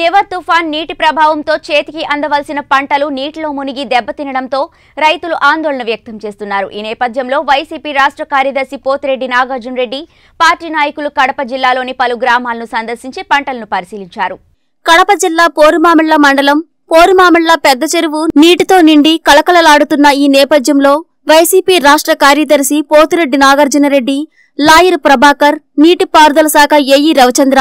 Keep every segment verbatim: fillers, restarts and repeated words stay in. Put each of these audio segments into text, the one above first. నివర్ తుఫాన్ నీటి ప్రభావంతో చేతికి అందవలసిన పంటలు నీటిలో మునిగి దెబ్బతినడంతో రైతులు ఆందోళన వ్యక్తం చేస్తున్నారు. ఈ నేపథ్యంలో వైసీపీ రాష్ట్ర కార్యదర్శి పోతిరెడ్డి నాగార్జున రెడ్డి పార్టీ నాయకులు కడప జిల్లాలోని పలు గ్రామాలను సందర్శించి పంటలను పరిశీలించారు. కడప జిల్లా పోరుమామిళ్ళ మండలం పోరుమామిళ్ళ పెద్ద చెరువు నీటితో నిండి కలకలలాడుతున్న ఈ నేపథ్యంలో వైసీపీ రాష్ట్ర కార్యదర్శి పోతిరెడ్డి నాగార్జున రెడ్డి, లాయర్ ప్రభాకర్, నీటిపారుదల శాఖ ఏఈ రవిచంద్ర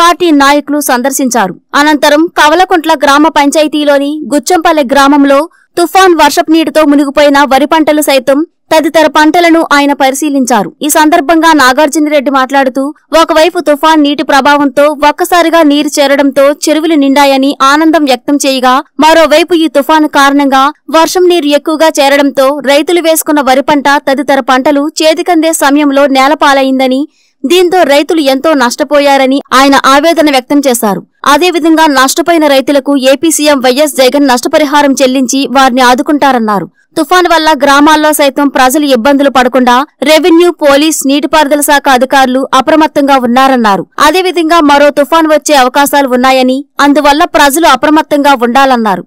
పార్టీ నాయకులు సందర్శించారు. అనంతరం కవలకుంట్ల గ్రామ పంచాయతీలోని గుచ్చంపల్లె గ్రామంలో తుఫాన్ వర్షపు నీటితో మునిగిపోయిన వరి పంటలు సైతం తదితర పంటలను ఆయన పరిశీలించారు. ఈ సందర్భంగా నాగార్జునరెడ్డి మాట్లాడుతూ, ఒకవైపు తుఫాన్ నీటి ప్రభావంతో ఒక్కసారిగా నీరు చేరడంతో చెరువులు నిండాయని ఆనందం వ్యక్తం చేయగా, మరోవైపు ఈ తుఫాను కారణంగా వర్షం నీరు ఎక్కువగా చేరడంతో రైతులు వేసుకున్న వరి పంట తదితర పంటలు చేతికందే సమయంలో నేలపాలైందని, దీంతో రైతులు ఎంతో నష్టపోయారని ఆయన ఆవేదన వ్యక్తం చేశారు. అదేవిధంగా నష్టపోయిన రైతులకు ఏపీ సీఎం వైఎస్ జగన్ నష్టపరిహారం చెల్లించి వారిని ఆదుకుంటారన్నారు. తుఫాన్ వల్ల గ్రామాల్లో సైతం ప్రజలు ఇబ్బందులు పడకుండా రెవెన్యూ, పోలీస్, నీటిపారుదల శాఖ అధికారులు అప్రమత్తంగా ఉన్నారన్నారు. అదేవిధంగా మరో తుఫాన్ వచ్చే అవకాశాలు ఉన్నాయని, అందువల్ల ప్రజలు అప్రమత్తంగా ఉండాలన్నారు.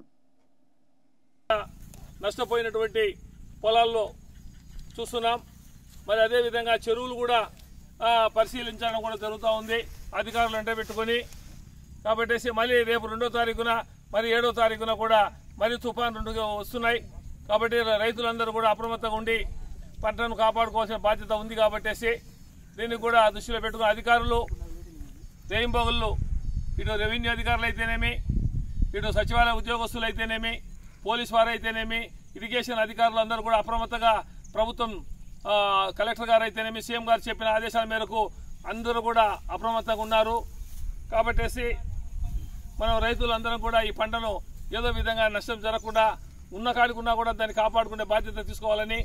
నష్టపోయినటువంటి పొలాల్లో చూస్తున్నాం. మరి అదేవిధంగా చెరువులు కూడా పరిశీలించడం కూడా జరుగుతూ ఉంది అధికారులు అంటే పెట్టుకుని. కాబట్టి మళ్ళీ రేపు రెండో తారీఖున మరి ఏడో తారీఖున కూడా మరి తుఫాన్ రెండు వస్తున్నాయి. కాబట్టి రైతులందరూ కూడా అప్రమత్తంగా ఉండి పంటను కాపాడుకోవాల్సిన బాధ్యత ఉంది. కాబట్టేసి దీన్ని కూడా దృష్టిలో పెట్టుకుని అధికారులు, రెయిన్బోగులు, ఇటు రెవెన్యూ అధికారులు అయితేనేమి, ఇటు సచివాలయ ఉద్యోగస్తులు అయితేనేమి, పోలీసు వారు అయితేనేమి, ఇరిగేషన్ అధికారులు అందరూ కూడా అప్రమత్తంగా ప్రభుత్వం కలెక్టర్ గారు అయితేనేమి, సీఎం గారు చెప్పిన ఆదేశాల మేరకు అందరూ కూడా అప్రమత్తంగా ఉన్నారు. కాబట్టేసి మనం రైతులందరం కూడా ఈ పంటను ఏదో విధంగా నష్టం జరగకుండా ఉన్న కాడికున్నా కూడా దాన్ని కాపాడుకునే బాధ్యత తీసుకోవాలని.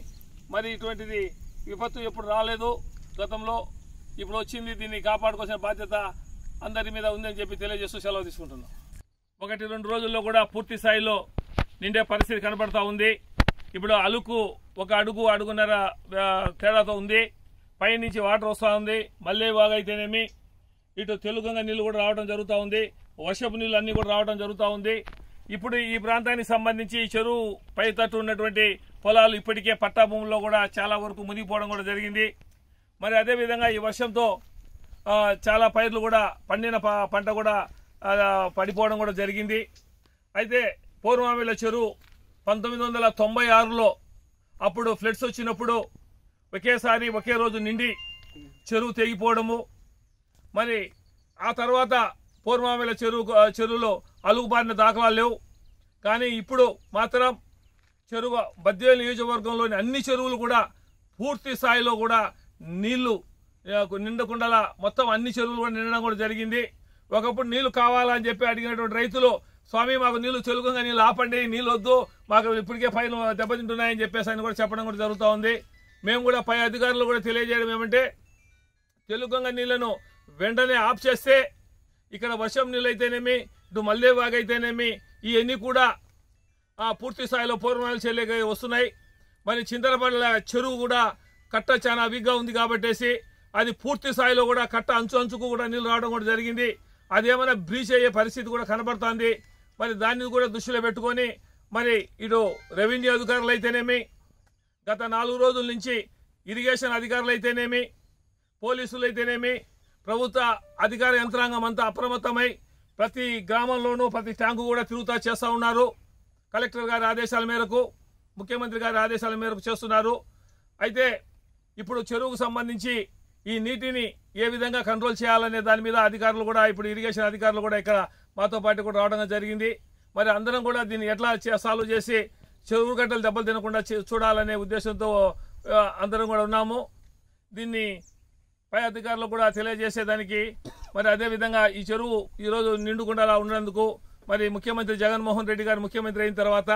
మరి ఇటువంటిది విపత్తు ఎప్పుడు రాలేదు గతంలో, ఇప్పుడు వచ్చింది. దీన్ని కాపాడుకోవాల్సిన బాధ్యత అందరి మీద ఉందని చెప్పి తెలియజేస్తూ సెలవు తీసుకుంటున్నాం. ఒకటి రెండు రోజుల్లో కూడా పూర్తి స్థాయిలో నిండే పరిస్థితి కనబడతా ఉంది. ఇప్పుడు అలుకు ఒక అడుగు అడుగున్నర తేడాతో ఉంది. పైనుంచి వాటర్ వస్తూ ఉంది. మల్లే బాగా అయితేనేమి ఇటు తెలుగుగా నీళ్లు కూడా రావడం జరుగుతూ ఉంది. వర్షపు నీళ్ళు అన్నీ కూడా రావడం జరుగుతూ ఉంది. ఇప్పుడు ఈ ప్రాంతానికి సంబంధించి చెరువు పై తట్టు ఉన్నటువంటి పొలాలు ఇప్పటికే పట్టా భూముల్లో కూడా చాలా వరకు మునిగిపోవడం కూడా జరిగింది. మరి అదేవిధంగా ఈ వర్షంతో చాలా పైర్లు కూడా పండిన పంట కూడా పడిపోవడం కూడా జరిగింది. అయితే పూర్వమామిళ్ళ చెరువు పంతొమ్మిది వందల తొంభై ఆరులో అప్పుడు ఫ్లడ్స్ వచ్చినప్పుడు ఒకేసారి ఒకే రోజు నిండి చెరువు తెగిపోవడము. మరి ఆ తర్వాత పూర్వమామిల చెరువు చెరువులో అలుగుబారిన దాఖలాలు లేవు. కానీ ఇప్పుడు మాత్రం చెరువు బద్వేలు నియోజకవర్గంలోని అన్ని చెరువులు కూడా పూర్తి స్థాయిలో కూడా నీళ్లు నిండకుండా మొత్తం అన్ని చెరువులు కూడా నిండడం కూడా జరిగింది. ఒకప్పుడు నీళ్లు కావాలని చెప్పి అడిగినటువంటి రైతులు, స్వామి మాకు నీళ్లు తెలుగుగా నీళ్ళు ఆపండి, నీళ్ళు వద్దు, మాకు ఇప్పటికే పైన దెబ్బతింటున్నాయని చెప్పేసి అని కూడా చెప్పడం కూడా జరుగుతూ ఉంది. మేము కూడా పై అధికారులు కూడా తెలియజేయడం ఏమంటే, తెలుగుగా నీళ్లను వెంటనే ఆఫ్ చేస్తే ఇక్కడ వర్షం నీళ్ళు అయితేనేమి ఇటు మల్లేవాగ్ అయితేనేమి ఇవన్నీ కూడా పూర్తి స్థాయిలో పూర్వనాలు చెల్లెగా వస్తున్నాయి. మరి చింతలపల్లి చెరువు కూడా కట్ట చాలా వీక్గా ఉంది కాబట్టేసి అది పూర్తి స్థాయిలో కూడా కట్ట అంచు అంచుకు కూడా నీళ్ళు రావడం కూడా జరిగింది. అదేమైనా బ్రీచ్ అయ్యే పరిస్థితి కూడా కనబడుతుంది. మరి దాన్ని కూడా దృష్టిలో పెట్టుకొని మరి ఇటు రెవెన్యూ అధికారులు అయితేనేమి, గత నాలుగు రోజుల నుంచి ఇరిగేషన్ అధికారులు అయితేనేమి, పోలీసులు అయితేనేమి, ప్రభుత్వ అధికార యంత్రాంగం అంతా అప్రమత్తమై ప్రతి గ్రామంలోనూ ప్రతి ట్యాంకు కూడా తిరుగుతా చేస్తూ ఉన్నారు. కలెక్టర్ గారి ఆదేశాల మేరకు, ముఖ్యమంత్రి గారి ఆదేశాల మేరకు చేస్తున్నారు. అయితే ఇప్పుడు చెరువుకు సంబంధించి ఈ నీటిని ఏ విధంగా కంట్రోల్ చేయాలనే దాని మీద అధికారులు కూడా ఇప్పుడు ఇరిగేషన్ అధికారులు కూడా ఇక్కడ మాతో పాటు కూడా రావడం జరిగింది. మరి అందరం కూడా దీన్ని ఎట్లా సాల్వ్ చేసి చెరువు గట్టలు దెబ్బలు తినకుండా చూడాలనే ఉద్దేశంతో అందరం కూడా ఉన్నాము. దీన్ని పై అధికారులు కూడా తెలియజేసేదానికి మరి అదేవిధంగా ఈ చెరువు ఈరోజు నిండుకుండా ఉన్నందుకు మరి ముఖ్యమంత్రి జగన్మోహన్ రెడ్డి గారు ముఖ్యమంత్రి అయిన తర్వాత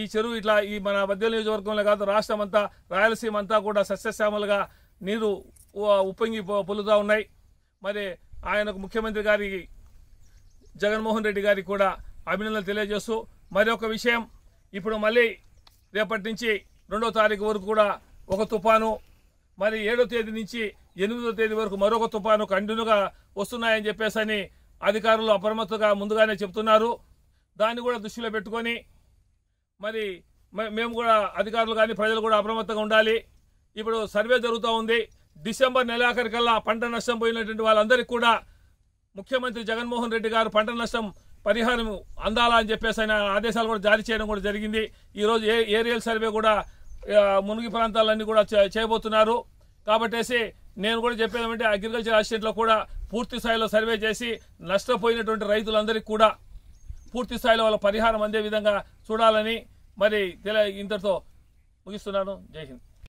ఈ చెరువు ఇట్లా ఈ మన బద్వేలు నియోజకవర్గంలో కాదు రాష్ట్రం అంతా, రాయలసీమ అంతా కూడా సస్యశ్యామలుగా నీరు ఉప్పొంగి పొలుతూ ఉన్నాయి. మరి ఆయనకు ముఖ్యమంత్రి గారి జగన్మోహన్ రెడ్డి గారికి కూడా అభినందనలు తెలియజేస్తూ, మరి ఒక విషయం, ఇప్పుడు మళ్ళీ రేపటి నుంచి రెండో తారీఖు వరకు కూడా ఒక తుఫాను, మరి ఏడో తేదీ నుంచి ఎనిమిదో తేదీ వరకు మరొక తుఫాను కంటిన్యూగా వస్తున్నాయని చెప్పేసి అని అధికారులు అప్రమత్తంగా ముందుగానే చెప్తున్నారు దాన్ని కూడా దృష్టిలో పెట్టుకొని మరి మేము కూడా అధికారులు గాని ప్రజలు కూడా అప్రమత్తంగా ఉండాలి ఇప్పుడు సర్వే జరుగుతా ఉంది డిసెంబర్ నెలాఖరికల్లా పంట నష్టం పోయినటువంటి వాళ్ళందరికీ కూడా ముఖ్యమంత్రి జగన్మోహన్ రెడ్డి గారు పంట నష్టం పరిహారం అందాల అని చెప్పేసి ఆయన ఆదేశాలు కూడా జారీ చేయడం కూడా జరిగింది ఈ రోజు ఏరియల్ సర్వే కూడా మునిగి ప్రాంతాలన్నీ కూడా చేయబోతున్నారు కాబట్టేసి నేను కూడా చెప్పేదంటే అగ్రికల్చర్ అసిస్టెంట్ లో కూడా పూర్తి స్థాయిలో సర్వే చేసి నష్టపోయినటువంటి రైతులందరికీ కూడా పూర్తి స్థాయిలో వాళ్ళ పరిహారం అందే విధంగా చూడాలని మరి ఇంతటితో ముగిస్తున్నాను జై హింద్